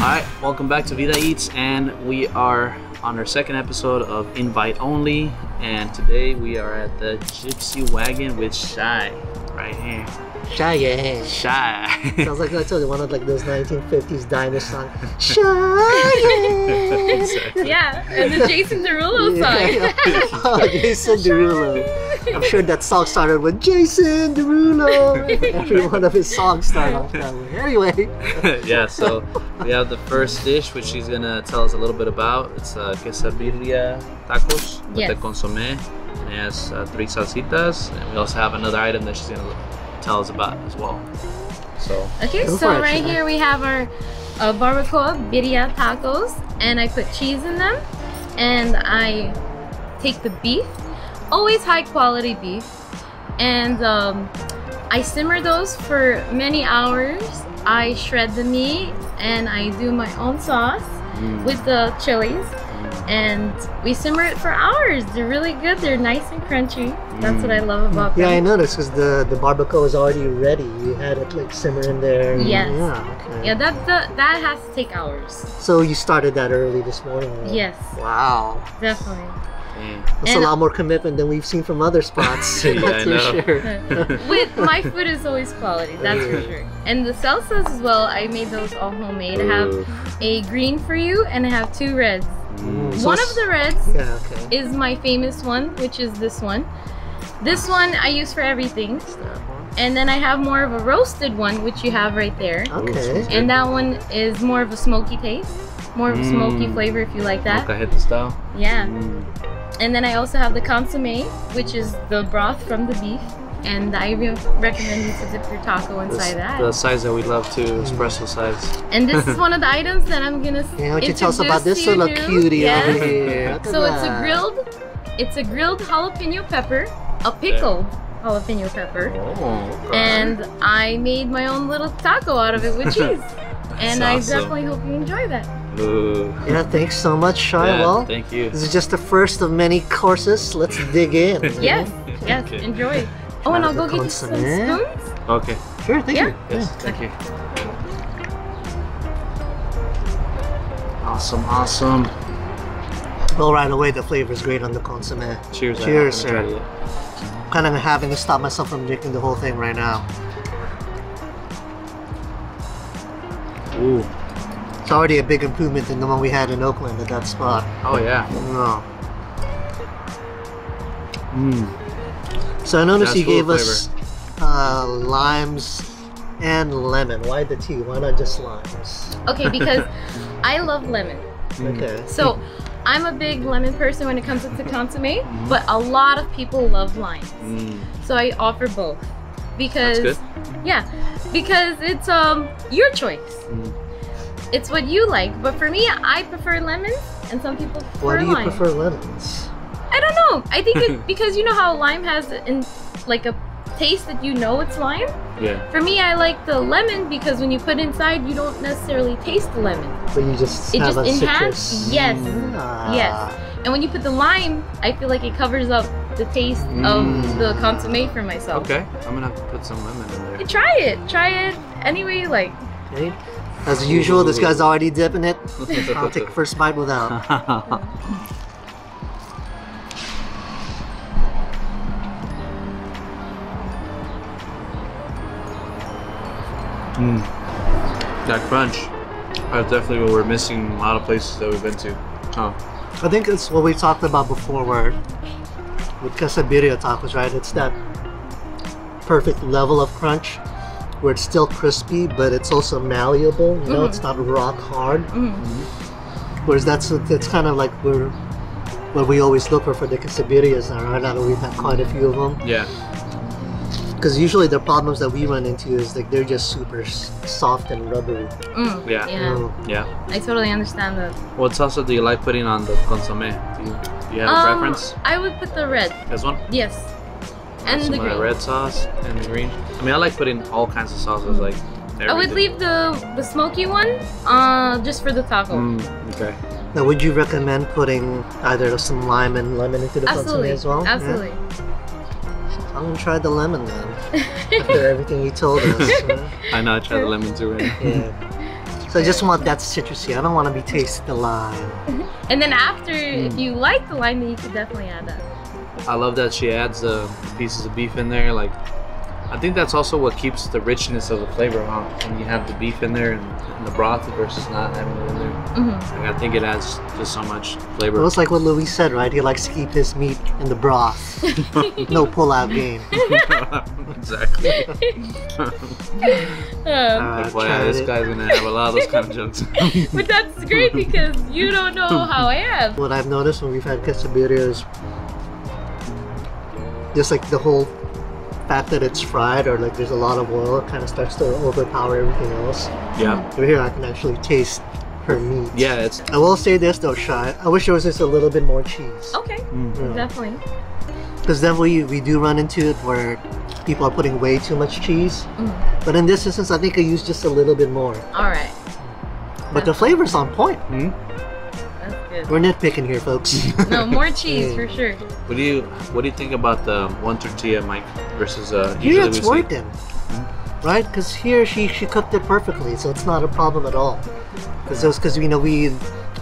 Alright, welcome back to Vida Eats, and we are on our second episode of Invite Only, and today we are at the Gypsy Wagon with Shyann, right here. Shyann. Shyann. Sounds like I told you, one of like those 1950s diner songs. Shyann. Exactly. Yeah, and the Jason Derulo song. Oh, Jason Derulo. I'm sure that song started with Jason Derulo. Every one of his songs started off that way. Anyway. Yeah, so we have the first dish, which she's gonna tell us a little bit about. It's Quesabirria tacos with the Consome. And it has 3 salsitas. And we also have another item that she's gonna tell us about as well. So okay, so right here we have our barbacoa birria tacos, and I put cheese in them, and I take the beef, always high quality beef, and I simmer those for many hours. I shred the meat and I do my own sauce with the chilies, and we simmer it for hours. They're really good. They're nice and crunchy. That's what I love about them. Yeah, I noticed because the barbacoa is already ready. You had it like simmer in there. Yes. Yeah, okay. Yeah, that has to take hours. So you started that early this morning, right? Yes. Wow. Definitely. That's a lot more commitment than we've seen from other spots. Yeah, that's for sure. With my food is always quality, that's for sure. And the salsas as well, I made those all homemade. I have a green for you and I have 2 reds. One of the reds is my famous one, which is this one. This one I use for everything. And then I have more of a roasted one, which you have right there. Okay. And that one is more of a smoky taste, more of a smoky flavor if you like that. Mocajete style. Yeah. And then I also have the consommé, which is the broth from the beef. And I recommend you to dip your taco inside that. The size that we love too, espresso size. And this is one of the items that I'm gonna introduce you to. Tell us about this little cutie over here. So it's a grilled jalapeno pepper, a pickled jalapeno pepper, and I made my own little taco out of it with cheese. And I definitely hope you enjoy that. Yeah, thanks so much, Shyann. Yeah, well, thank you. This is just the first of many courses. Let's dig in. Yes, okay. Enjoy. Oh, and I'll go get you some spoons. Okay. Sure, thank you. Yes, thank you. Awesome, awesome. Well, right away, the flavor is great on the consomme. Cheers. Cheers, sir. I'm kind of having to stop myself from drinking the whole thing right now. Ooh. It's already a big improvement than the one we had in Oakland at that spot. Oh, yeah. So I noticed you gave us limes and lemon. Why the tea? Why not just limes? Okay, because I love lemon. Okay. So I'm a big lemon person when it comes to consommé, but a lot of people love limes. So I offer both because because it's your choice. It's what you like. But for me, I prefer lemons, and some people prefer limes. Why do you prefer lemons? I don't know. I think it's because you know how lime has like a taste that you know it's lime? Yeah. For me, I like the lemon because when you put it inside, you don't necessarily taste the lemon. But you just have a citrus. Yes. Ah. Yes. And when you put the lime, I feel like it covers up the taste of the consommé for myself. Okay. I'm going to have to put some lemon in there. Try it. Try it any way you like. Okay. As usual, this guy's already dipping it. I'll take the first bite without. That crunch, that's definitely what we're missing in a lot of places that we've been to. I think it's what we talked about before with quesabirria tacos, right? It's that perfect level of crunch where it's still crispy, but it's also malleable. You know, it's not rock hard. Whereas that's kind of like what we always look for the quesabirrias now, right? I know we've had quite a few of them. Yeah. Because usually the problems that we run into is like they're just super soft and rubbery. I totally understand that. What sauce do you like putting on the consommé? Do you have a preference? I would put the red. This one? Yes. And the green. Red sauce and the green. I mean, I like putting all kinds of sauces. Like I would leave the smoky one just for the taco. Okay. Now, would you recommend putting either some lime and lemon into the consommé as well? Absolutely. Yeah? I'm gonna try the lemon then. After everything you told us. Right? I know, I tried the lemon too. Right? Yeah. So I just want that citrusy. I don't want to be tasting the lime. And then after, if you like the lime, then you could definitely add that. I love that she adds the pieces of beef in there. Like, I think that's also what keeps the richness of the flavor, huh? When you have the beef in there and the broth versus not having it in there. Like, I think it adds just so much flavor. Well, it's like what Louis said, right? He likes to keep his meat in the broth. No pull-out game. Exactly. That's why this guy's gonna have a lot of those kind of jokes. But that's great because you don't know how I am. What I've noticed when we've had quesabirria is just like the whole fact that it's fried or like there's a lot of oil, it kind of starts to overpower everything else. Yeah. Over here I can actually taste her meat. Yeah, it's... I will say this though, Shyann, I wish there was just a little bit more cheese. Okay, definitely. Because then we do run into it where people are putting way too much cheese. But in this instance, I think I used just a little bit more. Alright. But the flavor's on point. Good. We're nitpicking here, folks. No, more cheese for sure. What do you think about the one tortilla, Mike, versus here it's worth it, right? Because here she cooked it perfectly, so it's not a problem at all. Because you know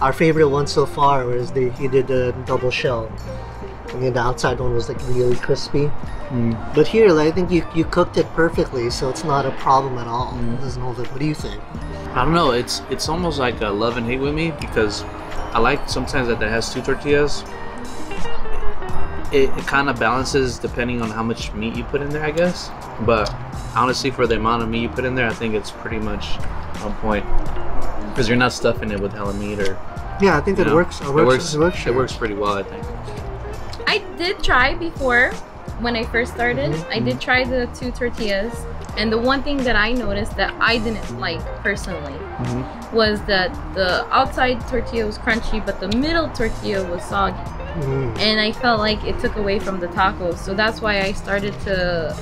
our favorite one so far was he did the double shell, and then the outside one was like really crispy. But here, like, I think you cooked it perfectly, so it's not a problem at all. It doesn't hold it. What do you think? I don't know. It's almost like a love and hate with me because. I like sometimes that it has two tortillas. It kind of balances depending on how much meat you put in there, I guess. But honestly, for the amount of meat you put in there, I think it's pretty much on point. Because you're not stuffing it with hella meat or... Yeah, I think it works pretty well, I think. I did try before, when I first started, I did try the two tortillas. And the one thing that I noticed that I didn't like personally was that the outside tortilla was crunchy, but the middle tortilla was soggy. And I felt like it took away from the tacos. So that's why I started to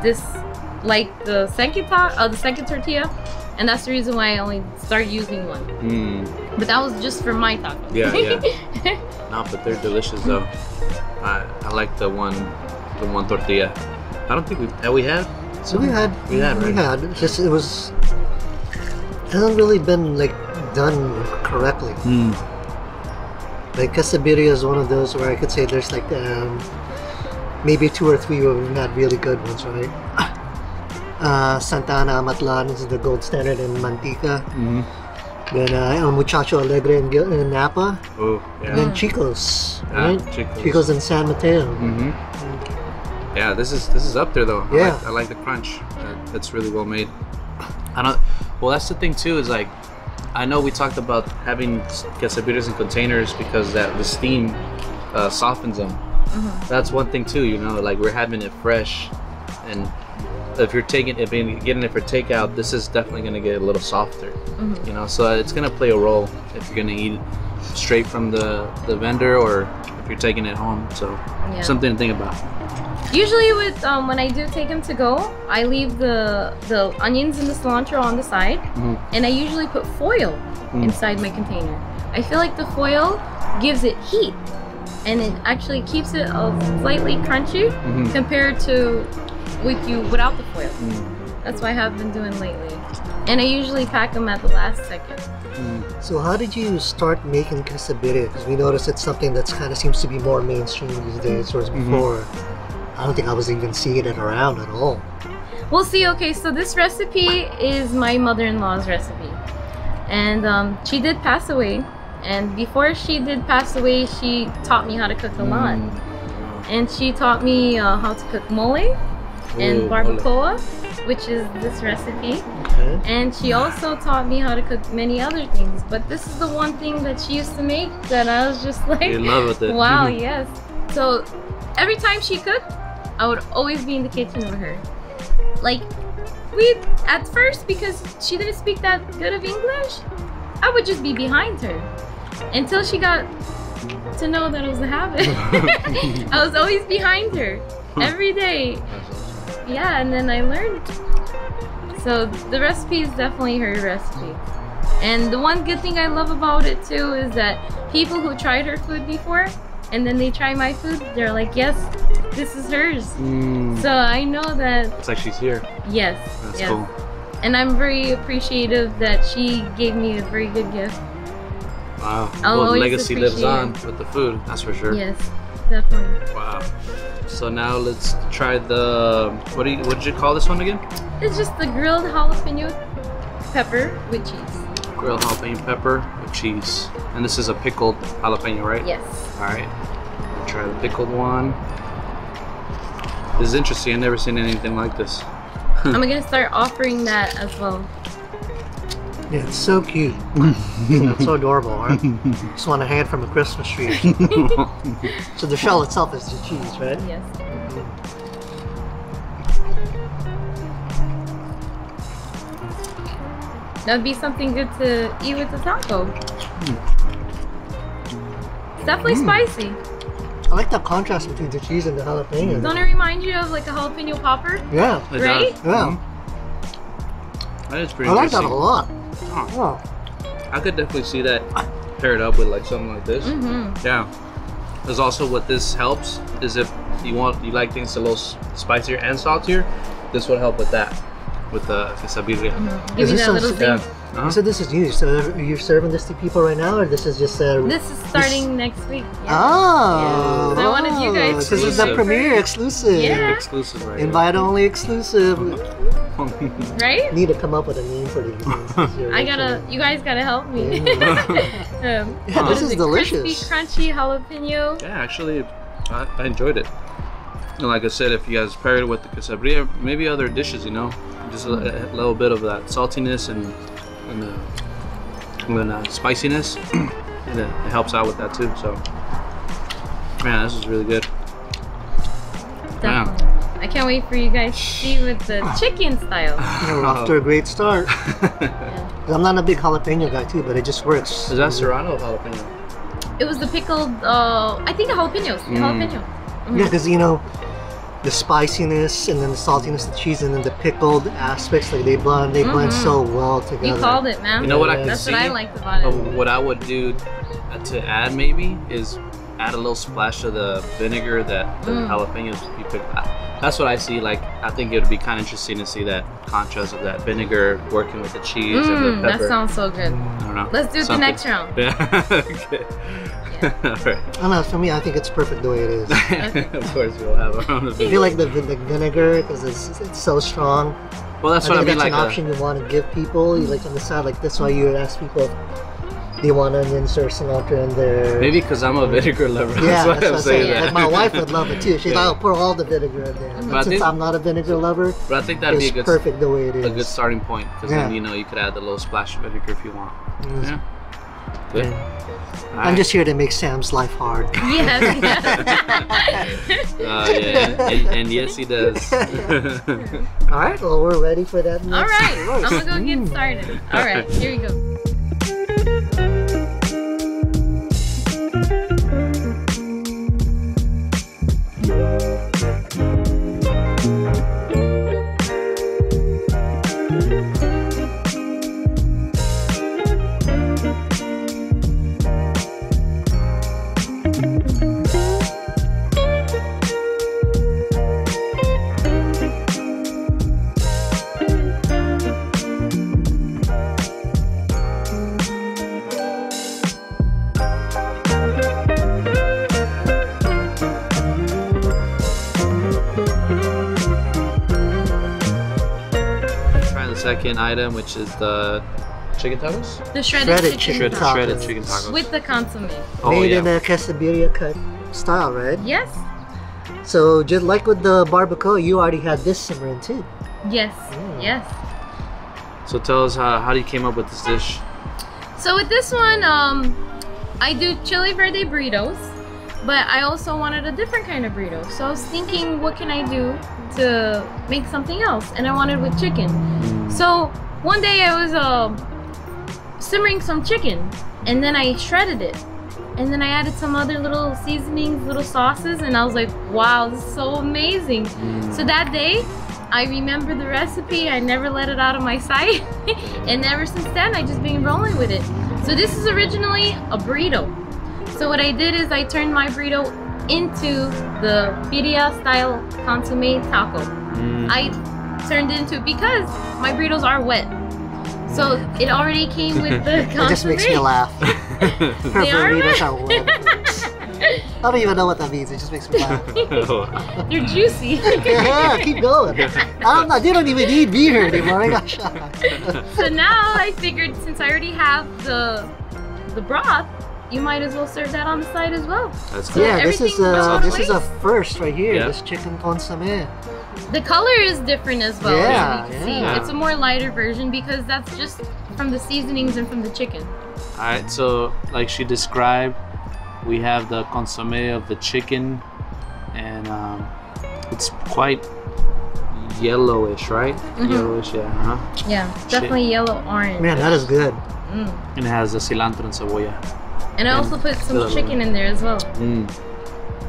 dislike the second tortilla. And that's the reason why I only started using one. But that was just for my tacos. Yeah, yeah. No, but they're delicious though. I like the one tortilla. I don't think we had. So we had. Just it hasn't really been like done correctly. Like quesabirria is one of those where I could say there's like maybe two or three where we've had really good ones, right? Santana Matlan is the gold standard in Manteca. Then Muchacho Alegre in Napa. Oh, yeah. And then Chicos, right? Chicos in San Mateo. Yeah, this is up there though. Yeah, I like the crunch. It's really well made. Well, that's the thing too. Is like, I know we talked about having quesabirrias in containers because the steam softens them. That's one thing too. You know, like we're having it fresh, and if you're getting it for takeout, this is definitely gonna get a little softer. You know, so it's gonna play a role if you're gonna eat straight from the vendor or if you're taking it home. So something to think about. Usually with when I do take them to go, I leave the onions and the cilantro on the side, and I usually put foil inside my container. I feel like the foil gives it heat, and it actually keeps it slightly crunchy compared to without the foil. That's what I have been doing lately, and I usually pack them at the last second. So how did you start making quesabirria? Because we noticed it's something that's kind of seems to be more mainstream these days, whereas before. I don't think I was even seeing it around at all. We'll see. Okay, so this recipe is my mother-in-law's recipe, and she did pass away. And before she did pass away, she taught me how to cook a lot, and she taught me how to cook mole and barbacoa, which is this recipe. Okay. And she also taught me how to cook many other things. But this is the one thing that she used to make that I was just like, in love with it. Wow, yes. So every time she cooked, I would always be in the kitchen with her. Like, at first, because she didn't speak that good of English, I would just be behind her. Until she got to know that it was a habit. I was always behind her, every day. Yeah, and then I learned. So the recipe is definitely her recipe. And the one good thing I love about it too is that people who tried her food before, and then they try my food, they're like, yes, this is hers. So I know that it's like she's here. Yes. That's cool. and I'm very appreciative that she gave me a very good gift. Wow. Well, the legacy lives on with the food, that's for sure. Yes, definitely. Wow. So now let's try the, what did you call this one again? It's just the grilled jalapeno pepper with cheese. Grilled jalapeno pepper with cheese. And this is a pickled jalapeno, right? Yes. All right, I'll try the pickled one. This is interesting, I've never seen anything like this. I'm gonna start offering that as well. Yeah, it's so cute. It's so adorable, right? Just want a hand from a Christmas tree or something. So the shell itself is the cheese, right? Yes. That would be something good to eat with the taco. It's definitely spicy. I like the contrast between the cheese and the jalapeno. Don't it remind you of like a jalapeno popper? Yeah. Right? Yeah. That is pretty interesting. I like that a lot. Oh. I could definitely see that paired up with like something like this. Mm-hmm. Yeah. There's also what this helps is if you want, you like things a little spicier and saltier, this would help with that, with the quesabirria. Mm-hmm. Give me that little thing. Yeah. Uh-huh. So this is you. So you're serving this to people right now, or this is just a... This is starting next week. Yeah. Oh! Yeah. I wanted you guys to... This is the premiere, exclusive. Yeah. Exclusive, right? Invite only exclusive. Right? Need to come up with a name for these things. I gotta... You guys gotta help me. Yeah, this is delicious. Crispy, crunchy jalapeno. Yeah, actually, I enjoyed it. And like I said, if you guys paired it with the quesabirria, maybe other dishes, you know? Just a little bit of that saltiness and the spiciness, and it helps out with that too. So, man, this is really good. Definitely. Wow. I can't wait for you guys to see with the chicken style. Yeah, we're off to a great start. Yeah. I'm not a big jalapeno guy too, but it just works. Is that serrano or jalapeno? It was the pickled, I think jalapenos. Jalapeno. Mm-hmm. Yeah, because you know, the spiciness and then the saltiness of the cheese and then the pickled aspects, like they blend so well together. You called it, man. You know what I can see? That's what I liked about it. What I would do to add maybe is add a little splash of the vinegar that the jalapenos you pick. That's what I see. Like, I think it would be kind of interesting to see that contrast of that vinegar working with the cheese and the pepper. That sounds so good. I don't know. Let's do it the next round. Yeah. Okay. Right. I don't know, for me, I think it's perfect the way it is. Of course, we'll have our own opinion. I feel like the vinegar, because it's so strong. Well, that's what I mean. That's like an option you want to give people. You like on the side, like that's why you would ask people, do you want onions or cilantro in there? Maybe because I'm a vinegar lover. Yeah, that's what I'm saying. Yeah. Like my wife would love it too. She's like, I'll pour all the vinegar in there. But since I'm not a vinegar lover, but I think that'd be a good, perfect the way it is. A good starting point, because then you know you could add a little splash of vinegar if you want. Yeah. Good. Right. I'm just here to make Sam's life hard. Yes. Yeah. And yes, he does. All right. Well, we're ready for that. All right. Course. I'm gonna go get started. All right. Here we go. Second item, which is the chicken tacos? The shredded chicken tacos. With the consomme. Made in a quesabirria cut style, right? Yes. So just like with the barbacoa, you already had this simmering too. Yes, yes. So tell us how you came up with this dish. So with this one, I do chili verde burritos, but I also wanted a different kind of burrito. So I was thinking, what can I do to make something else? And I wanted with chicken. So one day I was simmering some chicken, and then I shredded it, and then I added some other little seasonings, little sauces, and I was like, wow, this is so amazing. So that day I remembered the recipe, I never let it out of my sight, and ever since then I've just been rolling with it. So this is originally a burrito. So what I did is I turned my burrito into the birria style consomme taco. I turned into, because my burritos are wet. So it already came with the consomme. It just makes me laugh. Her burritos are wet. I don't even know what that means. It just makes me laugh. They're juicy. Yeah, keep going. They don't even need beer anymore. I got shot. So now I figured, since I already have the broth, you might as well serve that on the side as well. That's cool. Yeah, this is a first right here. Yeah. This chicken consomme. The color is different as well. Yeah, as you can see. It's a more lighter version because that's just from the seasonings and from the chicken. All right, so like she described, we have the consommé of the chicken, and it's quite yellowish, right? Mm-hmm. Yellowish, yeah. Uh-huh. Yeah, definitely yellow orange. Man, that is good. Mm. And it has the cilantro and cebolla. And I also put some chicken in there as well. Mm.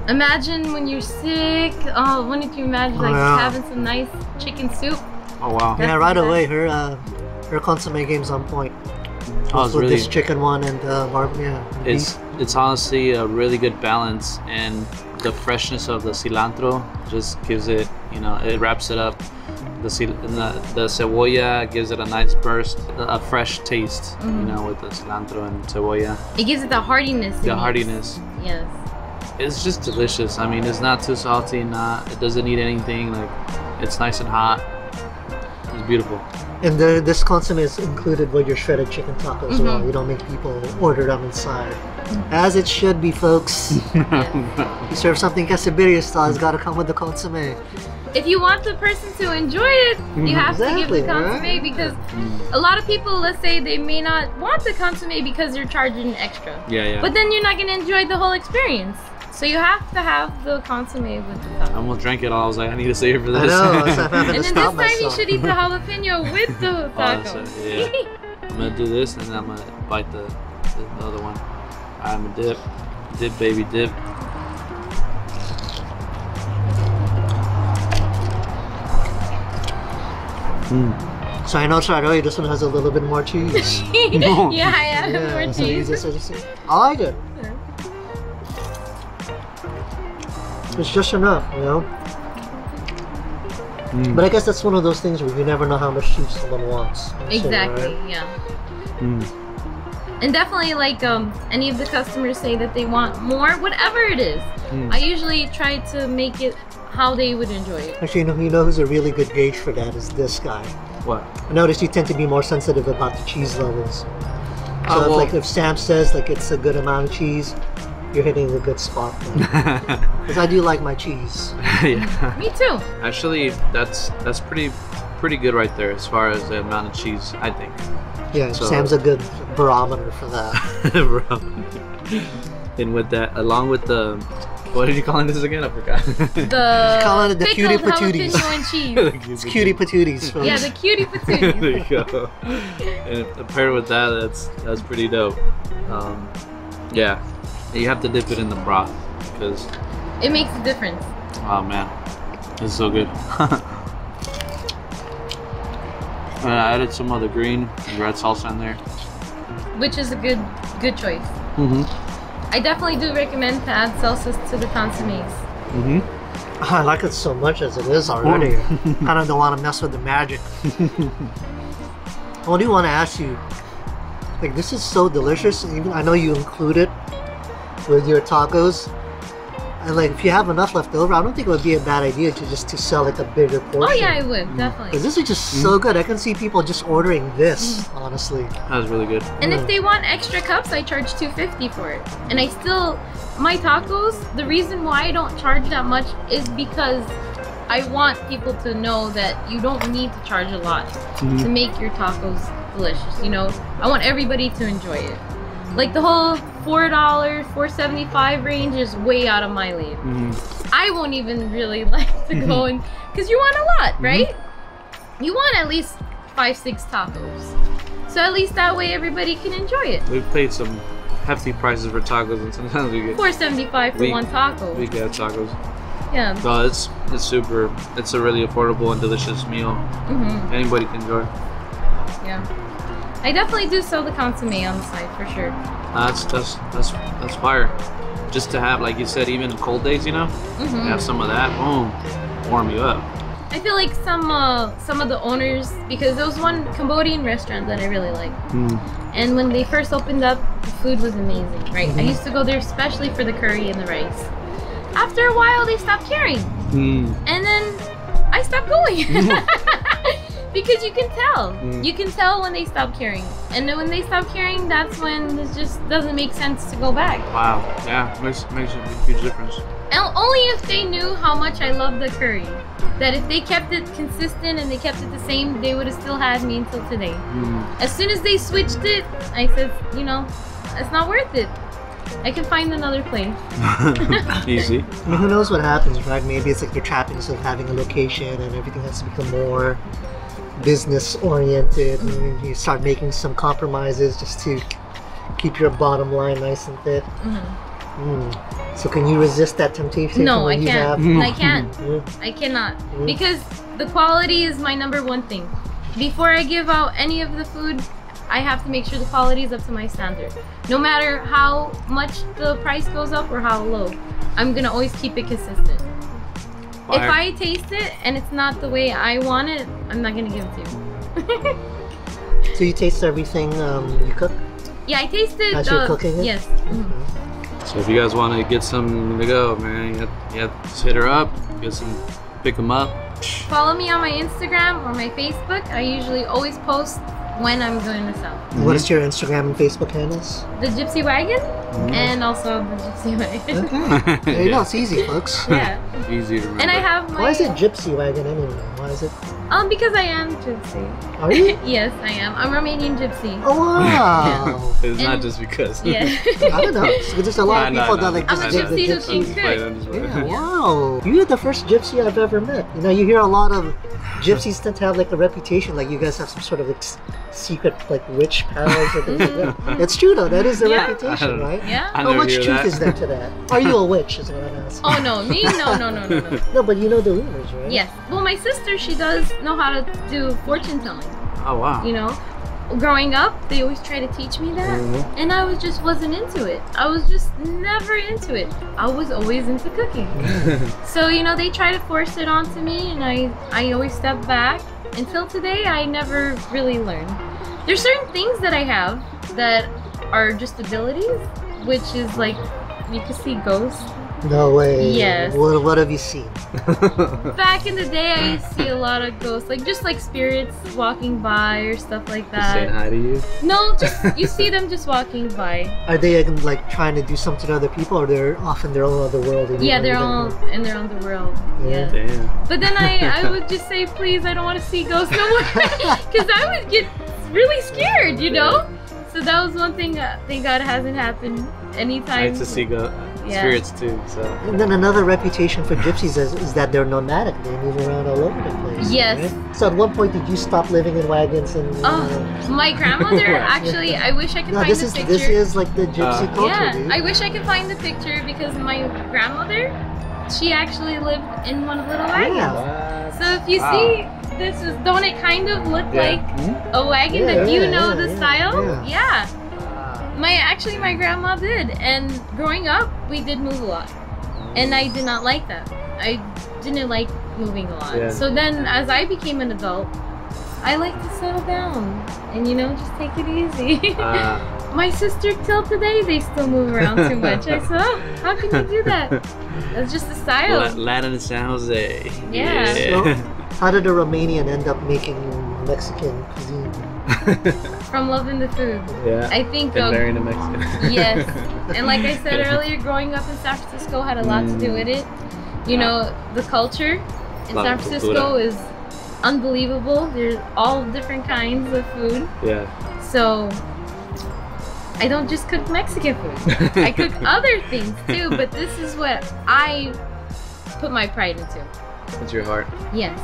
Imagine when you're sick. Oh, wouldn't you imagine having some nice chicken soup? Oh wow! That's right away. Her consommé game's on point. Oh, it's really, this chicken one and it's honestly a really good balance, and the freshness of the cilantro just gives it, you know, it wraps it up. The cebolla gives it a nice burst, a fresh taste, you know, with the cilantro and cebolla. It gives it the heartiness. The heartiness. Yes. It's just delicious. I mean, it's not too salty. It doesn't need anything. Like, it's nice and hot. It's beautiful. And this consomme is included with your shredded chicken tacos as well. You don't make people order them inside. As it should be, folks. You serve something quesabirria style, it's got to come with the consomme. If you want the person to enjoy it, you have to give the consomme, because a lot of people, let's say, they may not want the consomme because they're charging extra. Yeah, yeah. But then you're not going to enjoy the whole experience. So you have to have the consomme with the taco. I almost drank it all. I was like, I need to save it for this. I know, and then this time you should eat the jalapeno with the taco. Oh, I'm going to do this, and then I'm going to bite the other one. I'm a dip. Dip, baby, dip. Mm. So I know Charoy, this one has a little bit more cheese. Yeah, I have more cheese. So I like it. It's just enough, you know? Mm. But I guess that's one of those things where you never know how much cheese someone wants. Exactly, And definitely, like, any of the customers say that they want more, whatever it is. I usually try to make it how they would enjoy it. Actually, you know who's a really good gauge for that is this guy. What? I noticed you tend to be more sensitive about the cheese levels. So well, like if Sam says like it's a good amount of cheese, you're hitting a good spot. Because I do like my cheese. Yeah. Me too. Actually, that's pretty good right there as far as the amount of cheese, I think. Yeah, so Sam's a good barometer for that. And with that, along with the, what did you call this again? I forgot. He's calling it the cutie patooties. It's cutie patooties. Yeah, the cutie patooties. There you go. And paired with that, that's pretty dope. Yeah, you have to dip it in the broth because it makes a difference. Oh man, it's so good. And I added some other green and red salsa in there, which is a good choice. I definitely do recommend to add salsas to the consommes. I like it so much as it is already. Kind of don't want to mess with the magic. I do want to ask you, like, this is so delicious. Even I know you include it with your tacos, and like if you have enough left over, I don't think it would be a bad idea to just sell like a bigger portion. Oh yeah, I would definitely. Because this is just so good. I can see people just ordering this. Honestly, that was really good. And if they want extra cups, I charge $2.50 for it. And I still, my tacos. The reason why I don't charge that much is because I want people to know that you don't need to charge a lot to make your tacos delicious. You know, I want everybody to enjoy it. Like the whole $4, $4.75 range is way out of my league. I won't even really like to go in, because you want a lot, right? You want at least 5-6 tacos. So at least that way everybody can enjoy it. We've paid some hefty prices for tacos, and sometimes we get $4.75 for one taco. We get tacos. Yeah. So it's super, it's a really affordable and delicious meal. Anybody can enjoy. Yeah. I definitely do sell the consomme on the side for sure. That's fire. Just to have, like you said, even cold days, you know, have some of that. Boom, warm you up. I feel like some of the owners, because there was one Cambodian restaurant that I really liked. And when they first opened up, the food was amazing, right? I used to go there especially for the curry and the rice. After a while, they stopped caring. And then I stopped going. Because you can tell. You can tell when they stop caring. And then when they stop caring, that's when it just doesn't make sense to go back. Wow, yeah, makes a huge difference. And only if they knew how much I love the curry. That if they kept it consistent and they kept it the same, they would have still had me until today. As soon as they switched it, I said, you know, it's not worth it. I can find another place. Easy. I mean, who knows what happens, right? Maybe it's like the trappings of having a location and everything has to become more business oriented, and you start making some compromises just to keep your bottom line nice and thin. So can you resist that temptation? No, I can't. I can't. I cannot. Because the quality is my number one thing. Before I give out any of the food, I have to make sure the quality is up to my standard. No matter how much the price goes up or how low, I'm gonna always keep it consistent. If I taste it and it's not the way I want it, I'm not gonna give it to you. So you taste everything you cook? Yeah, I tasted. As you're cooking it? Yes. So if you guys want to get something to go, man, you have to just hit her up, get some, pick them up. Follow me on my Instagram or my Facebook. I usually always post when I'm going to sell. What is your Instagram and Facebook handles? The Gypsy Wagon and also The Gypsy Wagon. Okay. There you go. It's easy, folks. Yeah. Easy to remember. And I have my... Why is it Gypsy Wagon anyway? Why is it? Because I am Gypsy. Are you? Yes, I am. I'm Romanian Gypsy. Oh, wow. It's not just because. Yeah. I don't know. There's a lot of people that like just I'm a Gypsy who can cook. Yeah, wow. You're the first Gypsy I've ever met. You know, you hear a lot of Gypsies tend to have like a reputation, like you guys have some sort of like secret like witch powers or things like that. That's true though, that is the reputation, right? Yeah. How much truth is there to that? Are you a witch is what I'm asking. Oh no, me? No. No, but you know the rumors, right? Yes. Well, my sister, she does know how to do fortune telling. Oh wow. You know, growing up, they always try to teach me that, and I was just wasn't into it. I was just never into it. I was always into cooking. So, you know, they try to force it onto me, and I always step back. Until today, I never really learned. There's certain things that I have that are just abilities, which is like, you can see ghosts. No way. Yes. What have you seen? Back in the day, I used to see a lot of ghosts, like just like spirits walking by or stuff like that. Saying hi to you? No, just you see them just walking by. Are they like trying to do something to other people, or they're off in their own other world? Yeah, they're all in their own world. Yeah. Damn. But then I would just say, please, I don't want to see ghosts no more, because I would get really scared, you know. So that was one thing. Thank God it hasn't happened anytime. I used to see ghosts. Yeah. Spirits too. So. And then another reputation for gypsies is that they're nomadic. They move around all over the place. Yes. Right? So at one point, did you stop living in wagons and? Oh, my grandmother actually. I wish I could find the picture. This is like the gypsy culture. Yeah, dude. I wish I could find the picture because my grandmother, she actually lived in one of the little wagons. Yeah. So if you see. This is, don't it kind of look like a wagon that you know the style? Yeah. Actually my grandma did, and growing up we did move a lot, and I did not like that. I didn't like moving a lot. So then as I became an adult, I like to settle down and, you know, just take it easy. My sister till today, they still move around too much. I said, oh, how can you do that? That's just the style. Latin and San Jose. Yeah. So, how did a Romanian end up making Mexican cuisine? From loving the food. Yeah. I think. And marrying a Mexican. Yes. And like I said earlier, growing up in San Francisco had a lot to do with it. You know, the culture in San Francisco is unbelievable. There's all different kinds of food. Yeah. So I don't just cook Mexican food. I cook other things too, but this is what I put my pride into. It's your heart. Yes.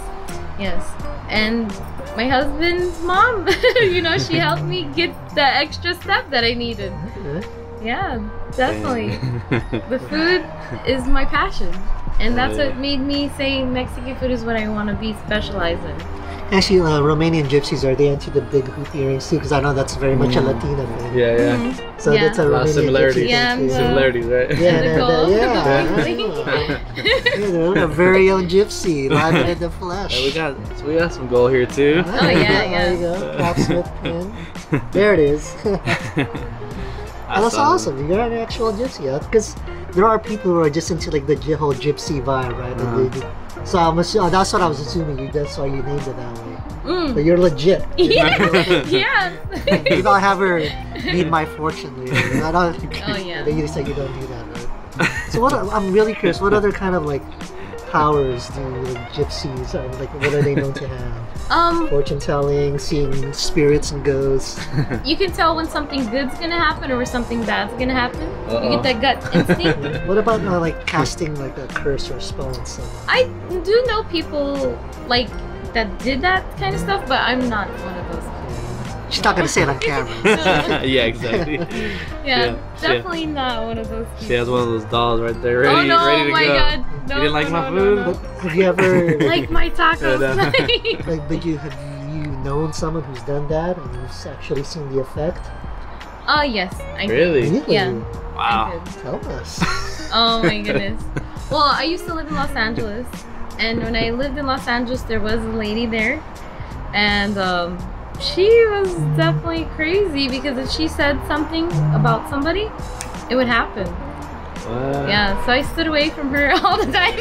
Yes. And my husband's mom, you know, she helped me get the extra step that I needed. Yeah, definitely. The food is my passion. And that's what made me say Mexican food is what I want to be specialized in. Actually, Romanian gypsies are they into the big hoop earrings too? Because I know that's very much a Latina thing. Yeah, yeah. Mm-hmm. So that's a lot of similarities. Similarities, right? Yeah, they're a very own gypsy, live in the flesh. Yeah, we got some gold here too. Oh yeah, yeah. There you go, Pop Smith pin. There it is. And that's awesome. You're an actual gypsy, because there are people who are just into like the whole gypsy vibe, right? So I'm assuming, that's what I was assuming. That's why you named it that way. But you're legit. You don't have her need my fortune later. I don't think you said you don't do that, right? So what, I'm really curious, what other kind of like powers do like, gypsies are, like what are they known to have? Fortune telling, seeing spirits and ghosts. You can tell when something good's gonna happen or when something bad's gonna happen. You get that gut instinct. What about like casting like a curse or a spell and stuff? I do know people like that did that kind of stuff, but I'm not one of those. She's not gonna say it on camera. Yeah, exactly. Definitely not one of those people. She has one of those dolls right there, ready, ready to go. God. No, you didn't like my food? No. Have you ever like my tacos? Like, but have you known someone who's done that and who's actually seen the effect? Oh yes, I really? Really? Yeah. Wow. Tell us. Oh my goodness. Well, I used to live in Los Angeles, and when I lived in Los Angeles, there was a lady there, and she was definitely crazy because if she said something about somebody, it would happen. Wow. Yeah, so I stood away from her all the time.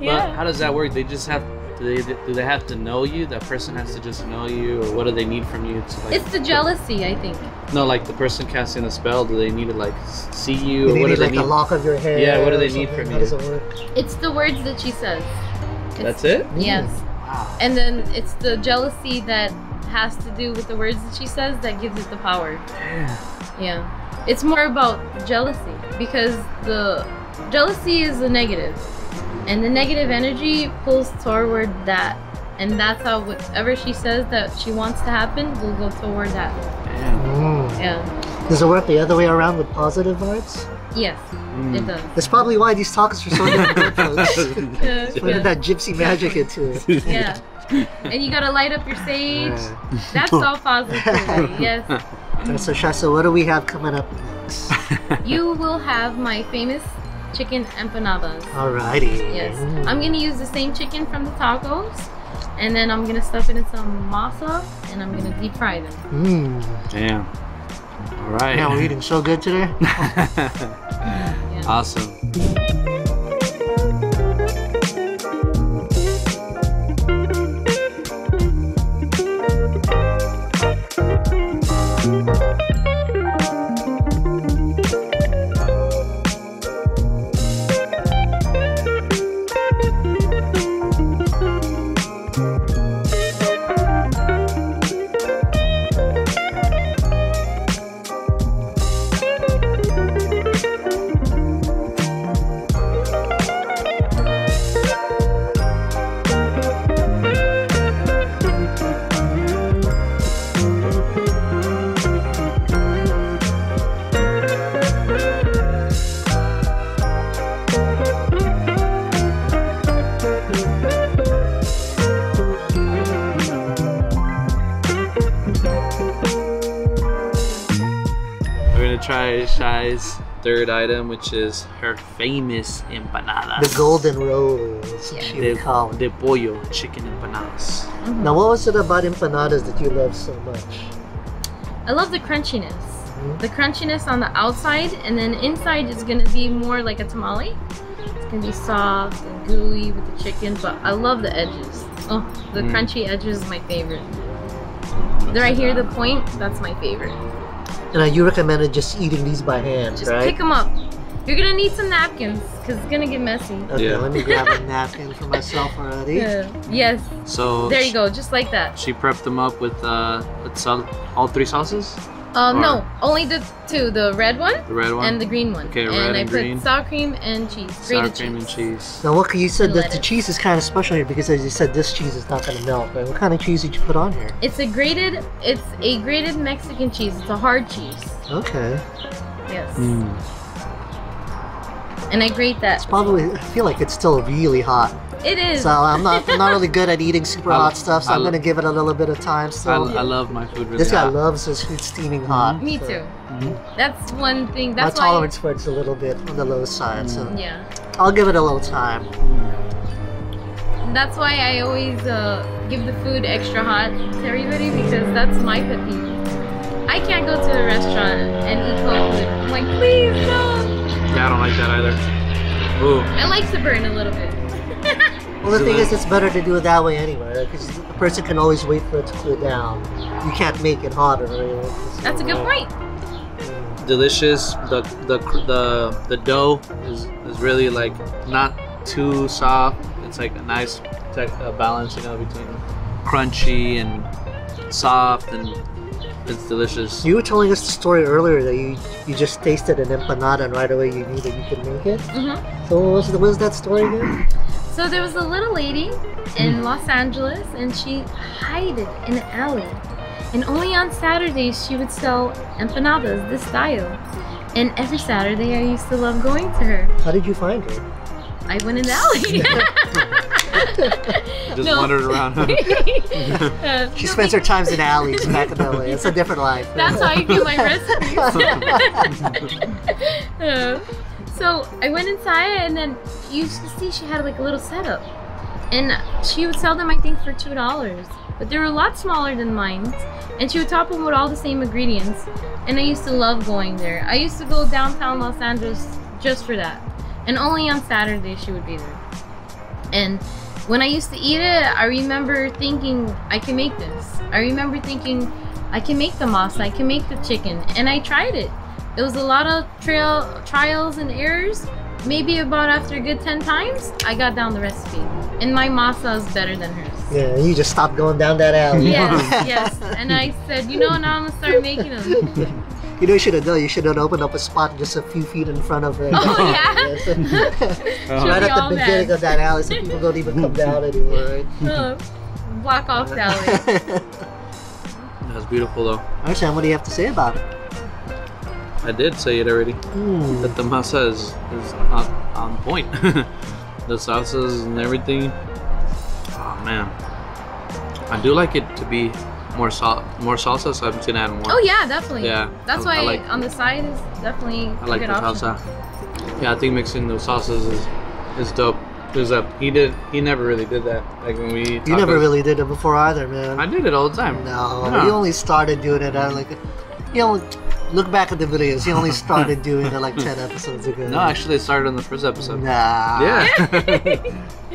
But how does that work? They just have do they have to know you? That person has to just know you, or what do they need from you? To, like, it's the jealousy, I think. No, like the person casting the spell, do they need to like see you? Or what do they need? Like the lock of your hair. Yeah, what do they need from you? How does it work? It's the words that she says. That's it? Yes. Wow. And then it's the jealousy that has to do with the words that she says that gives it the power. Yeah, it's more about jealousy because the jealousy is a negative, and the negative energy pulls toward that, and that's how whatever she says that she wants to happen will go toward that. Yeah. Does it work the other way around with positive vibes? Yes, it does. That's probably why these talks are so good, folks. Putting that gypsy magic into it. Yeah. And you gotta light up your sage. That's all positive. Yes. So Shasta, what do we have coming up next? You will have my famous chicken empanadas. Alrighty. Yes. I'm gonna use the same chicken from the tacos, and then I'm gonna stuff it in some masa, and I'm gonna deep fry them. Damn. Alright. Yeah, we're eating so good today. Awesome. Shai's third item, which is her famous empanadas. The golden rolls, she would call them. De pollo, chicken empanadas. Now, what was it about empanadas that you love so much? I love the crunchiness. The crunchiness on the outside, and then inside is going to be more like a tamale. It's going to be soft and gooey with the chicken, but I love the edges. Oh, the crunchy edges is my favorite. Did I hear the point? That's my favorite. And you recommended just eating these by hand, just right? Just pick them up. You're gonna need some napkins because it's gonna get messy. Okay, let me grab a napkin for myself already. Yes. So there you go, just like that. She prepped them up with all three sauces. No, only the two: the red one, and the green one. Okay, red and green. Sour cream and cheese. Sour cream and cheese. Now, what you said that the cheese is kind of special here because, as you said, this cheese is not going to melt. Right? What kind of cheese did you put on here? It's a grated Mexican cheese. It's a hard cheese. Okay. Yes. And I grate that. I feel like it's still really hot. It is. So I'm not really good at eating super hot stuff, so I'm gonna give it a little bit of time. So I love my food really hot. This guy loves his food steaming hot. Me too. That's one thing. That's my tolerance for it's a little bit on the low side. So yeah, I'll give it a little time. That's why I always give the food extra hot to everybody, because that's my pet peeve. I can't go to a restaurant and eat cold food. I'm like, please no. Yeah, I don't like that either. Ooh. I like to burn a little bit. Well, the thing is, it's better to do it that way anyway, because the person can always wait for it to cool down. You can't make it hotter. Really. That's a good point. Delicious. The dough is really like not too soft. It's like a nice balance, you know, between crunchy and soft, and it's delicious. You were telling us the story earlier that you just tasted an empanada and right away you knew that you could make it. So what was that story again? So there was a little lady in Los Angeles, and she hid it in an alley. And only on Saturdays she would sell empanadas this style. And every Saturday I used to love going to her. How did you find her? I went in the alley. Just wandered around. She spends her times in alleys back in LA. It's a different life. That's how I do my recipes. So I went inside, and then you used to see she had like a little setup. And she would sell them, I think, for $2. But they were a lot smaller than mine. And she would top them with all the same ingredients. And I used to love going there. I used to go downtown Los Angeles just for that. And only on Saturday she would be there. And when I used to eat it, I remember thinking, I can make this. I remember thinking, I can make the masa, I can make the chicken. And I tried it. It was a lot of trials and errors. Maybe about after a good 10 times, I got down the recipe. And my masa is better than hers. Yeah, you just stopped going down that alley. Yes, yes. And I said, you know, now I'm gonna start making them. You know, you should have done. You should have opened up a spot just a few feet in front of it. Oh yeah. Right at the beginning of that alley, so people don't even come down anymore. Block off the alley. That's beautiful, though. Alright, Shyann, what do you have to say about it? I did say it already. That the masa is on point. The salsas and everything. Oh man, I do like it to be more salsa, so I'm just gonna add more. Oh yeah, definitely. Yeah, that's why I like, on the side is definitely I like a good the option. Salsa. Yeah, I think mixing those salsas is dope. There's a he never really did that. Like when we eat tacos. You never really did it before either, man. I did it all the time. No. He only started doing it at like, you know, look back at the videos. He only started doing it like 10 episodes ago. No, actually it started on the first episode. Nah. Yeah.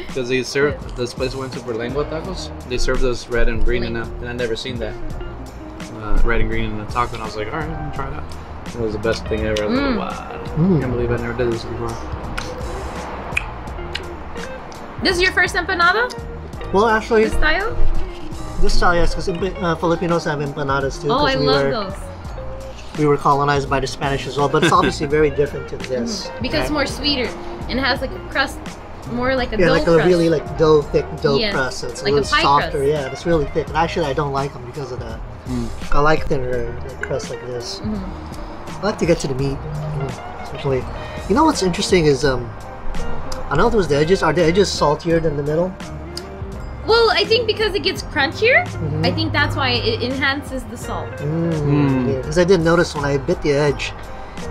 Because they served, this place went to Berlengua tacos. They served those red and green, and I'd never seen that. Red and green in a taco, and I was like, all right, I'm gonna try that. It was the best thing ever. I was like, wow, I can't believe I never did this before. This is your first empanada? Well, actually, this style? This style, yes, because Filipinos have empanadas too. Oh, I love those. We were colonized by the Spanish as well, but it's obviously very different to this. Because it's more sweeter, and it has like a crust, more like a dough crust. Yeah, like a really like thick dough crust. So it's like a little softer, crust. Yeah, it's really thick. And actually I don't like them because of that. I like thinner crust like this. I like to get to the meat, especially. You know what's interesting is, I know those are the edges saltier than the middle? Well, I think because it gets crunchier, I think that's why it enhances the salt. Because I did notice when I bit the edge,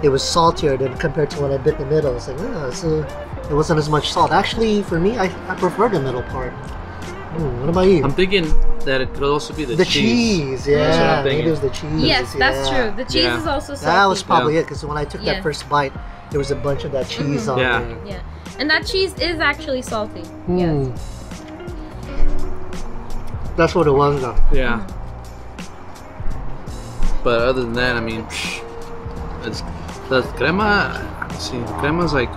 it was saltier than compared to when I bit the middle. It's like, yeah, so it wasn't as much salt. Actually, for me, I prefer the middle part. What about you? I'm thinking that it could also be the cheese. Yeah, that's what I'm thinking. Maybe it was the cheese. Yes, that's true. The cheese is also salty. That was probably it, because when I took that first bite, there was a bunch of that cheese on there. Yeah, and that cheese is actually salty. Yes. That's what it was, though. Yeah. But other than that, I mean, it's the crema. See, the crema's like,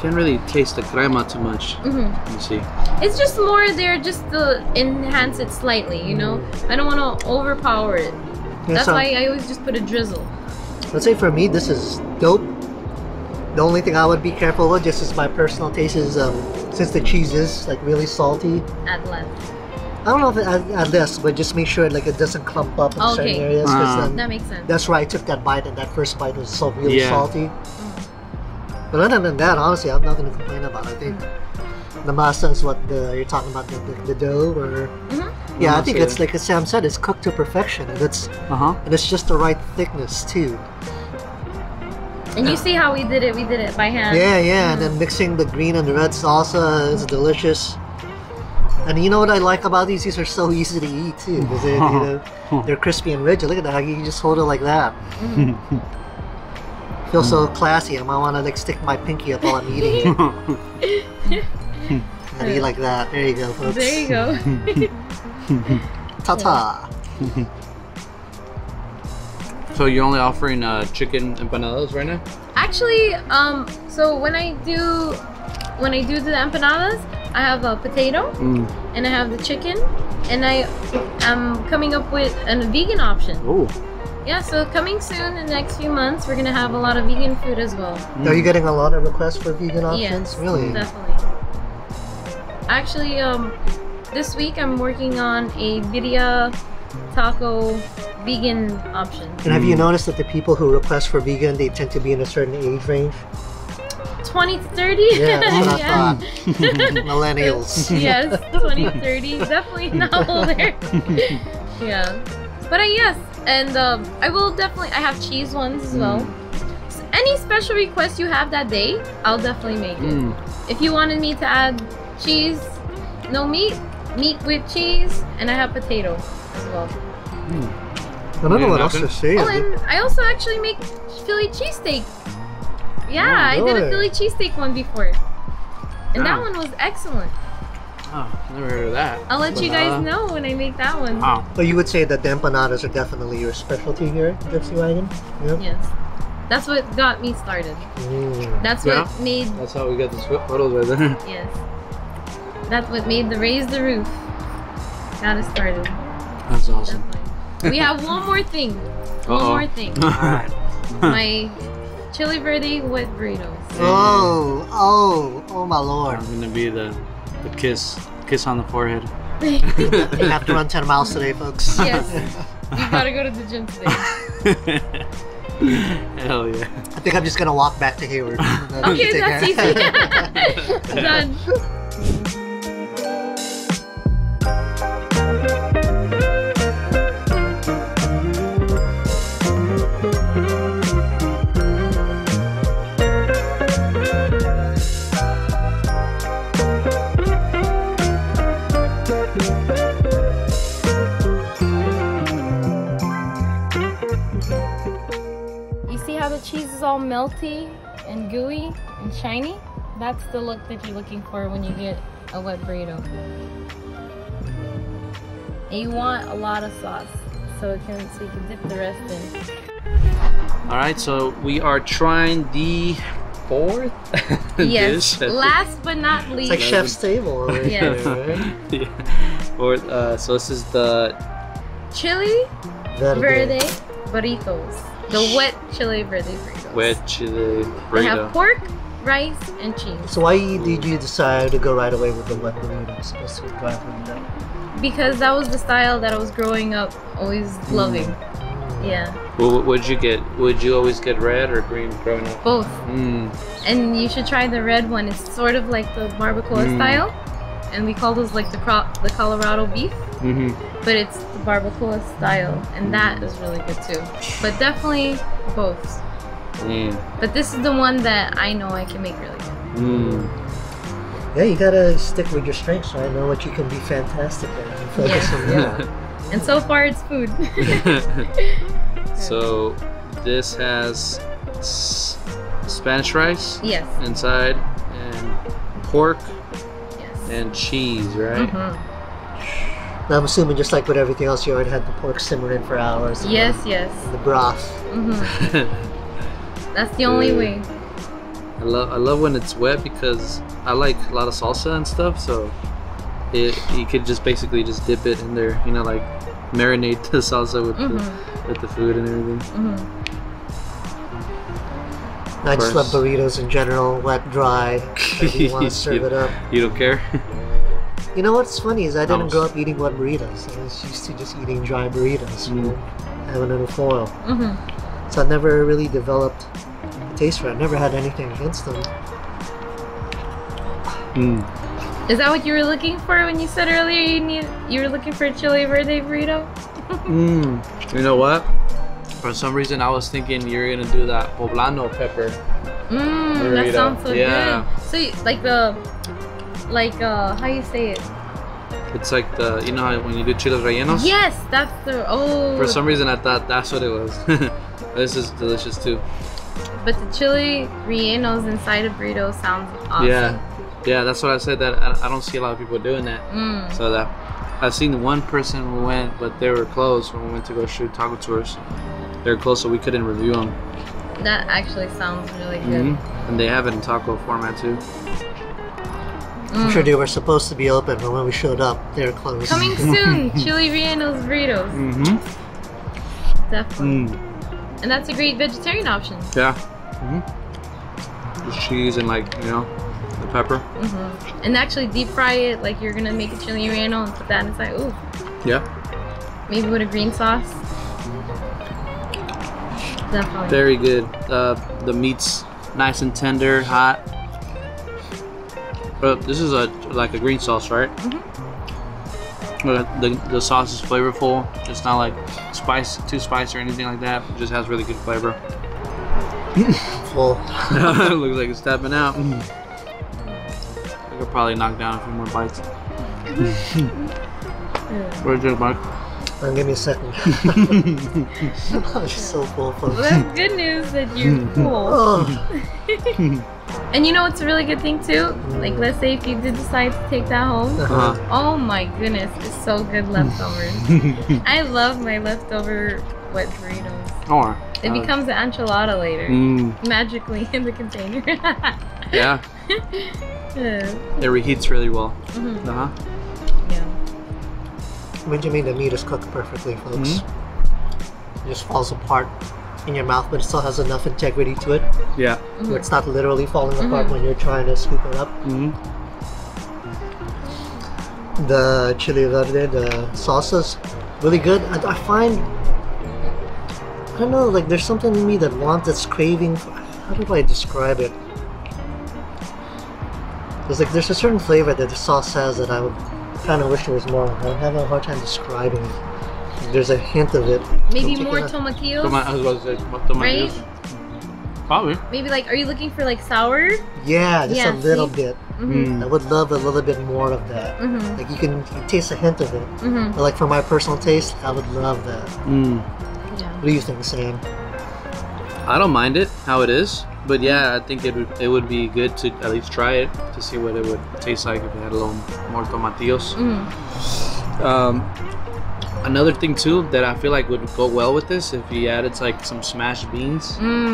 can't really taste the crema too much. You see. It's just more there just to enhance it slightly, you know? I don't want to overpower it. That's why I always just put a drizzle. Let's say for me, this is dope. The only thing I would be careful with, just as my personal taste, is since the cheese is like really salty. At length. I don't know if it at this, but just make sure like it doesn't clump up in certain areas. That makes sense. That's why I took that bite, and that first bite was so really salty. But other than that, honestly, I have nothing to complain about. I think the masa is what the, you're talking about, the dough, or yeah, I think it's like as Sam said, it's cooked to perfection, and it's and it's just the right thickness too. And you see how we did it? We did it by hand. Yeah, yeah, and then mixing the green and the red salsa is delicious. And you know what I like about these? These are so easy to eat too, because they, they're crispy and rigid. Look at that, you just hold it like that. Feels so classy. I might want to like stick my pinky up while I'm eating it. And eat like that. There you go, folks. There you go. Ta-ta. So you're only offering chicken empanadas right now? Actually, so when I do the empanadas, I have a potato and I have the chicken, and I am coming up with a vegan option. Ooh. Yeah, so coming soon in the next few months, we're going to have a lot of vegan food as well. Are you getting a lot of requests for vegan options? Yes, really? Definitely. Actually, this week I'm working on a birria taco vegan option. And have you noticed that the people who request for vegan, they tend to be in a certain age range? 20 to 30? Yeah, that's what I thought. Millennials. Yes, 20 to 30. Definitely not older. But yes, and I will definitely, I have cheese ones as well. So any special request you have that day, I'll definitely make it. If you wanted me to add cheese, no meat, meat with cheese, and I have potato as well. I don't know what else to say. Oh, and I also actually make Philly cheesesteak. Yeah, I did a Philly cheesesteak one before, and that one was excellent. Oh, never heard of that. I'll let you guys know when I make that one. Wow. So you would say that the empanadas are definitely your specialty here at Gypsy Wagon? Yep. Yes. That's what got me started. That's what made... That's how we got the photos right there. Yes. That's what made the Raise the Roof. Got us started. That's awesome. Definitely. We have one more thing. One more thing. Alright. My chili verde wet burritos. Oh, oh my lord. I'm gonna be the kiss on the forehead. We have to run 10 miles today, folks. Yes. We gotta go to the gym today. Hell yeah. I think I'm just gonna walk back to Hayward. Okay, that's easy. Done. Cheese is all melty and gooey and shiny. That's the look that you're looking for when you get a wet burrito. And you want a lot of sauce so you can dip the rest in. Alright, so we are trying the fourth dish. Last but not least. It's like chef's table. Right? Fourth, so this is the chili verde burritos. The wet chili verde burritos. Wet chili burrito. They have pork, rice, and cheese. So why did you decide to go right away with the wet burritos? Because that was the style that I was growing up always loving. Yeah. Well, would you get? Would you always get red or green growing up? Both. And you should try the red one. It's sort of like the barbacoa style, and we call those like the Colorado beef. But it's the barbacoa style, and that is really good too. But definitely both. But this is the one that I know I can make really good. Yeah, you gotta stick with your strengths, right? Know what you can be fantastic at and focus on that. And so far, it's food. So this has Spanish rice inside, and pork and cheese, right? Now I'm assuming just like with everything else, you already had the pork simmering for hours. Yes. The broth. That's the only way. I love when it's wet because I like a lot of salsa and stuff, so you could just basically just dip it in there, you know, like marinate the salsa with the food and everything. I just love burritos in general, wet, dry. You want to serve it up. You don't care. You know what's funny is I didn't grow up eating wet burritos. I was used to just eating dry burritos, having it in foil. So I never really developed a taste for it. I never had anything against them. Is that what you were looking for when you said earlier you were looking for a chili verde burrito? You know what? For some reason I was thinking you're gonna do that poblano pepper. That sounds so good. So you, how you say it? It's like the, you know how when you do chiles rellenos? Yes, that's the, For some reason I thought that's what it was. This is delicious too. But the chili rellenos inside a burrito sounds awesome. Yeah, that's what I said, that I don't see a lot of people doing that. So that I've seen one person who went, but they were closed when we went to go shoot taco tours. They were closed so we couldn't review them. That actually sounds really good. And they have it in taco format too. I'm sure they were supposed to be open, but when we showed up, they were closed. Coming soon, chili rellenos burritos. Definitely. And that's a great vegetarian option. Yeah. Just cheese and like, you know, the pepper. And actually deep fry it like you're gonna make a chili relleno and put that inside. Ooh. Yeah. Maybe with a green sauce. Definitely. Very good. The meat's nice and tender, hot. This is like a green sauce, right? The sauce is flavorful. It's not like too spicy or anything like that. It just has really good flavor. Full. Looks like it's tapping out. I could probably knock down a few more bites. Where's your bite? Give me a second. I'm so full. Well, that's good news that you're full. And you know what's a really good thing too? Like, let's say if you did decide to take that home, oh my goodness, it's so good leftovers. I love my leftover wet burritos. It becomes an enchilada later, magically in the container. It reheats really well. What do you mean the meat is cooked perfectly, folks? It just falls apart in your mouth, but it still has enough integrity to it. So it's not literally falling apart when you're trying to scoop it up. The chili verde, the sauces, really good. I find, I don't know, like there's something in me that wants, that's craving, how do I describe it? It's like there's a certain flavor that the sauce has that I would kind of wish there was more. I'm having a hard time describing it. There's a hint of it. Maybe more tomatillos? I was about to say tomatillos. Right? Probably. Maybe like, are you looking for like sour? Yeah, just a little bit. I would love a little bit more of that. Like you can taste a hint of it. But like for my personal taste, I would love that. What do you think, Sam? I don't mind it how it is, but yeah, I think it would be good to at least try it to see what it would taste like if it had a little more tomatillos. Another thing too that I feel like would go well with this, if you added like some smashed beans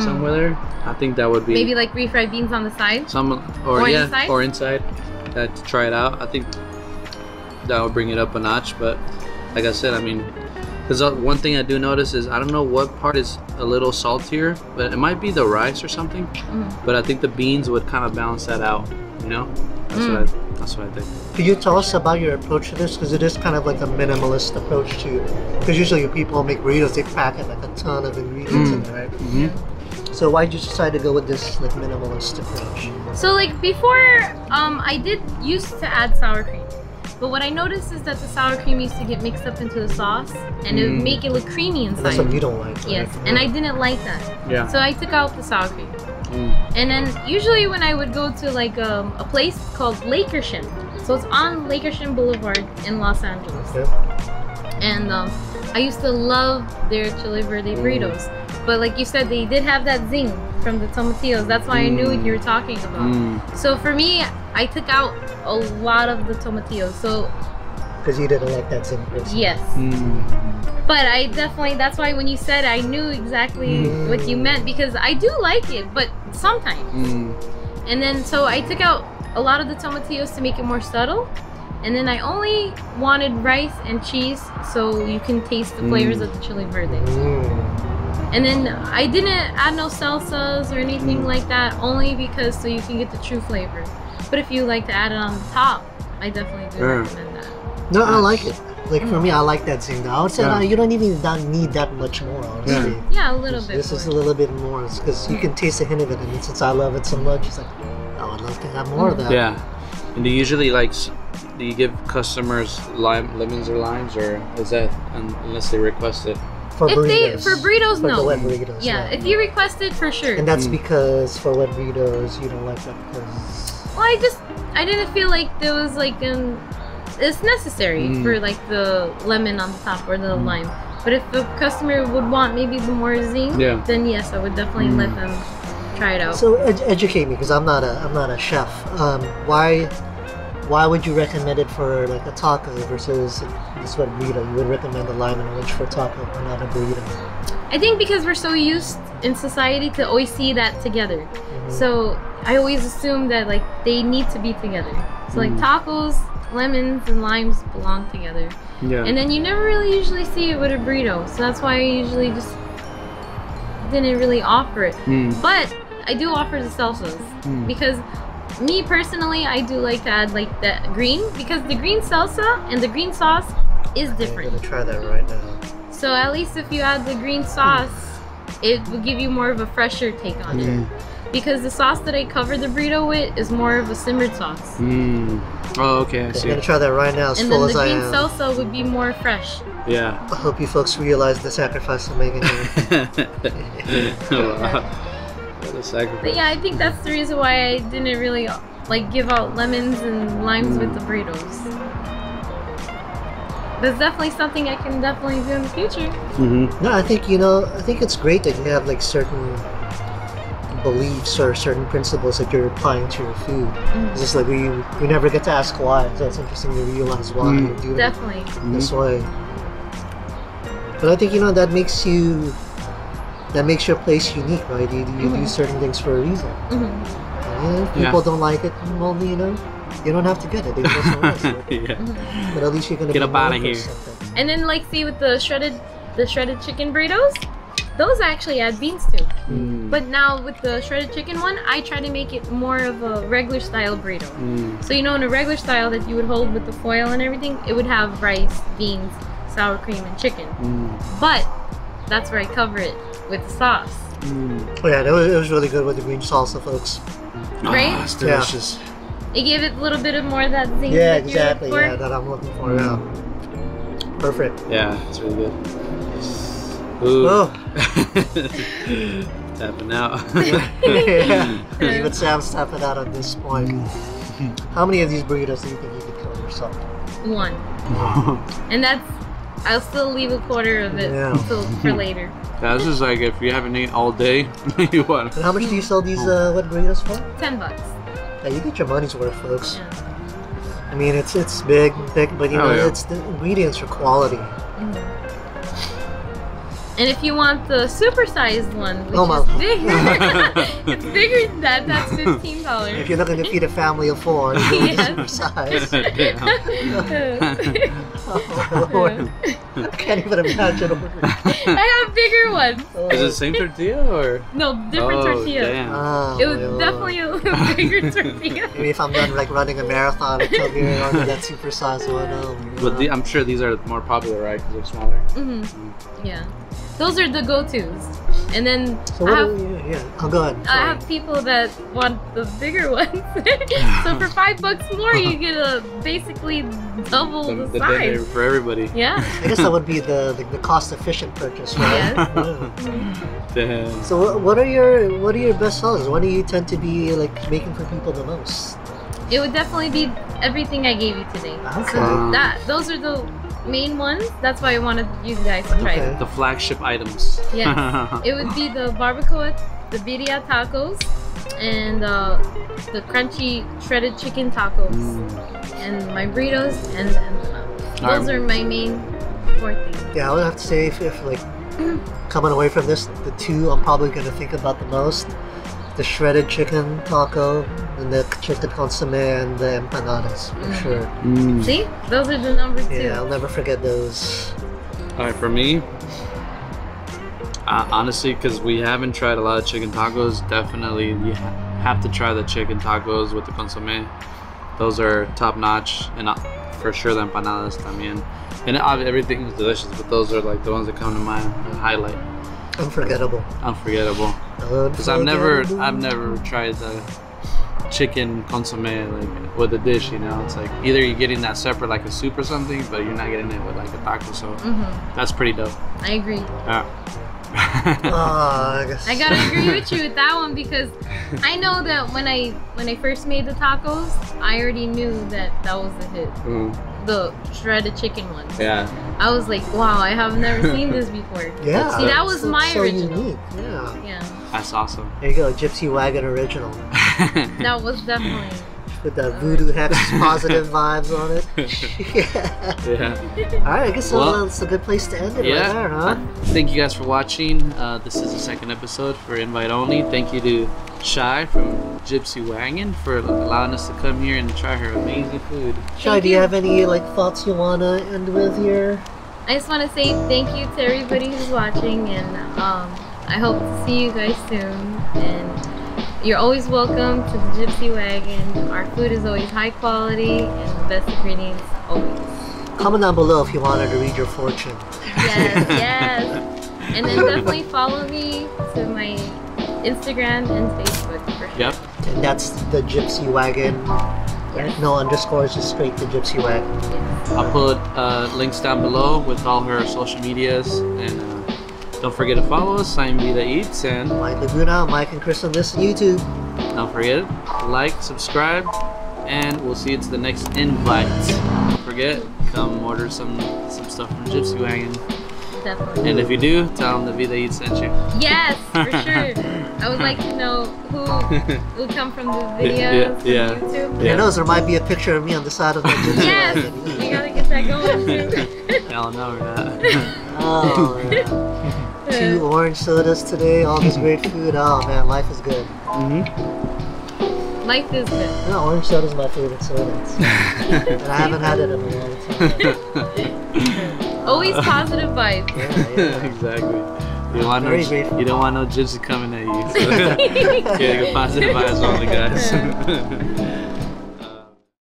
somewhere there, I think that would be maybe like refried beans on the side, or inside. To try it out, I think that would bring it up a notch. But like I said, I mean, because one thing I do notice is I don't know what part is a little saltier, but it might be the rice or something. But I think the beans would kind of balance that out. You know, that's what I think. Could you tell us about your approach to this? Because it is kind of like a minimalist approach to, because usually people make burritos, they pack in like a ton of ingredients in there, right? So why did you decide to go with this like minimalist approach? So like before, I used to add sour cream. But what I noticed is that the sour cream used to get mixed up into the sauce, and it would make it look creamy inside. That's what you don't like. Yes, and I didn't like that. So I took out the sour cream. And then usually when I would go to like a place called Lakershin, so it's on Lakershin Boulevard in Los Angeles, and I used to love their chili verde burritos, but like you said, they did have that zing from the tomatillos. That's why I knew what you were talking about. So for me, I took out a lot of the tomatillos, so because you didn't like that zing person. But I definitely, that's why when you said, I knew exactly what you meant, because I do like it, but sometimes. And then so I took out a lot of the tomatillos to make it more subtle. And then I only wanted rice and cheese, so you can taste the flavors of the chili verde. And then I didn't add no salsas or anything like that, only because so you can get the true flavor. But if you like to add it on the top, I definitely do recommend that. No, I like it. Like for me, I like that zing. I would say you don't even need that much more, honestly. Yeah, a little bit. This is a little bit more, because you can taste a hint of it, and since I love it so much, it's like I would love to have more of that. And do you usually like, do you give customers lemons or limes, or is that unless they request it? For burritos. For burritos, no. For wet burritos. Yeah, no. If you request it, for sure. And that's because for wet burritos, you don't like that because... Well, I didn't feel like there was like an... It's necessary for like the lemon on the top or the lime. But if the customer would want maybe the more zing, then yes, I would definitely let them try it out. So educate me, because I'm not a chef. Why would you recommend it for like a taco versus this wet burrito? You would recommend the lime and orange for taco, but not a burrito. I think because we're so used in society to always see that together. So I always assume that like they need to be together. So like tacos, lemons and limes belong together. Yeah. And then you never really usually see it with a burrito, so that's why I usually just didn't really offer it. But I do offer the salsas because me personally, I do like to add like that green, because the green salsa and the green sauce is different. I'm gonna try that right now. So at least if you add the green sauce, it will give you more of a fresher take on it. Because the sauce that I cover the burrito with is more of a simmered sauce. Oh, okay, I see. I'm gonna try that right now. And then the green salsa would be more fresh. Yeah. I hope you folks realize the sacrifice I'm making here. What a sacrifice. But yeah, I think that's the reason why I didn't really like give out lemons and limes with the burritos. But it's definitely something I can definitely do in the future. No, I think, you know, I think it's great that you have like certain beliefs or certain principles that you're applying to your food. It's just like we never get to ask why, so it's interesting to realize why you do it this way. But I think, you know, that makes your place unique, right? You do certain things for a reason. And if people don't like it, well, you know, you don't have to get it. They just want us, right? But at least you're gonna get up out of here. And then like see with the shredded chicken burritos, those I actually add beans to. But now with the shredded chicken one, I try to make it more of a regular style burrito. So you know, in a regular style that you would hold with the foil and everything, it would have rice, beans, sour cream, and chicken. But that's where I cover it with the sauce. Oh yeah, it was really good with the green salsa, folks. Right? Oh, it's delicious. Yeah. It gave it a little bit of more of that zing. Yeah, that exactly. You're looking for. Yeah, that I'm looking for. Yeah. Perfect. Yeah, it's really good. Ooh. Oh. Tapping out. Even Sam's tapping out at this point. How many of these burritos do you think you could kill yourself? One. And that's, I'll still leave a quarter of it for later. Yeah, this is like if you haven't eaten all day, you want. And how much do you sell these wet burritos for? $10. Yeah, you get your money's worth, folks. Yeah. I mean, it's big, but you know, it's the ingredients for quality. And if you want the supersized one, which is bigger, it's bigger than that, that's $15. If you're looking to feed a family of four, you need supersized. Oh, Lord. I can't even imagine. I have bigger ones. Is it the same tortilla or? No, different tortilla. Damn. It was definitely a bigger tortilla. Maybe if I'm done like running a marathon, I'll be on that supersized one. But I'm sure these are more popular, right? Because they're smaller. Yeah. Those are the go-tos, and then so I have people that want the bigger ones. So for $5 more, you get a basically double the size for everybody. Yeah, I guess that would be the cost-efficient purchase, right? Damn. So what are your best sellers? What do you tend to be like making for people the most? It would definitely be everything I gave you today. Okay. So those are the main ones. That's why I wanted you guys to try it. The flagship items. Yeah. It would be the barbacoa, the birria tacos, and the crunchy shredded chicken tacos, and my burritos, and those are my main four things. Yeah, I would have to say if like coming away from this, the two I'm probably going to think about the most: the shredded chicken taco, and the chicken consomme, and the empanadas, for sure. See? Those are the numbers too. Yeah, I'll never forget those. Alright, for me, honestly, because we haven't tried a lot of chicken tacos, definitely you have to try the chicken tacos with the consomme. Those are top notch, and for sure the empanadas también. And everything is delicious, but those are like the ones that come to mind and highlight. Unforgettable. Because I've never tried the chicken consomme, like with a dish, you know? It's like either you're getting that separate, like a soup or something, but you're not getting it with like a taco, so that's pretty dope. I agree. I gotta agree with you with that one, because I know that when I first made the tacos, I already knew that that was the hit. The shredded chicken ones. Yeah. I was like, wow, I have never seen this before. Yeah. See, that was my original. Unique. Yeah. Yeah. That's awesome. There you go, Gypsy Wagon original. That was definitely. With the voodoo happy positive vibes on it. All right, I guess that's a good place to end it right there, huh? Thank you guys for watching. This is the second episode for Invite Only. Thank you to Shy from Gypsy Wagon for allowing us to come here and try her amazing food. Shy, do you have any like thoughts you wanna end with here? I just want to say thank you to everybody who's watching, and I hope to see you guys soon. And you're always welcome to the Gypsy Wagon. Our food is always high quality and the best ingredients always. Comment down below if you wanted to read your fortune. Yes, yes. And then definitely follow me to my Instagram and Facebook for sure. Yep. And that's the Gypsy Wagon. Yes. No underscores, just straight the Gypsy Wagon. Yes. I'll put links down below with all her social medias, and don't forget to follow us. I'm Vida Eats and Mike Laguna, Mike and Chris on this YouTube. Don't forget, like, subscribe, and we'll see you to the next invite. Don't forget, come order some stuff from Gypsy Wagon. Definitely. And if you do, tell them that Vida Eats sent you. Yes, for sure. I would like to know who will come from the videos from YouTube. Who knows, there might be a picture of me on the side of the Gypsy Wagon. Yes, we gotta get that going too. Hell no, we're not. Oh, yeah. 2 orange sodas today, all this great food. Oh man, life is good. Life is good. No, orange soda is my favorite soda. And I haven't had it in a long time. Always positive vibes. Yeah. Exactly. You don't want no gypsy coming at you. So. Yeah, positive vibes on the guys.